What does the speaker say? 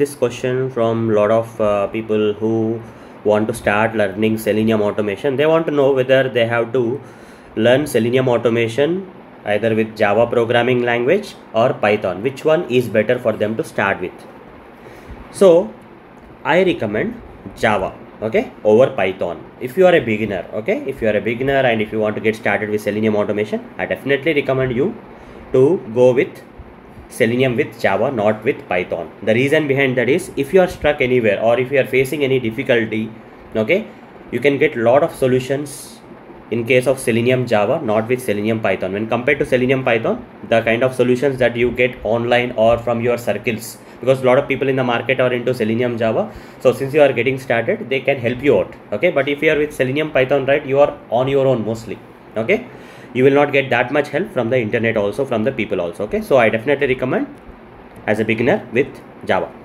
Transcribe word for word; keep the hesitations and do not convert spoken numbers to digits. This question from a lot of uh, people who want to start learning Selenium automation. They want to know whether they have to learn Selenium automation either with Java programming language or Python, which one is better for them to start with. So I recommend Java, okay, over Python if you are a beginner. Okay, if you are a beginner and if you want to get started with Selenium automation, I definitely recommend you to go with Selenium with Java, not with Python. The reason behind that is, if you are stuck anywhere or if you are facing any difficulty, okay, you can get lot of solutions in case of Selenium Java, not with Selenium Python. When compared to Selenium Python, the kind of solutions that you get online or from your circles, because a lot of people in the market are into Selenium Java, so since you are getting started, they can help you out, okay. But if you are with Selenium Python, right, you are on your own mostly, okay. You will not get that much help from the internet also, from the people also, okay. So I definitely recommend as a beginner with Java.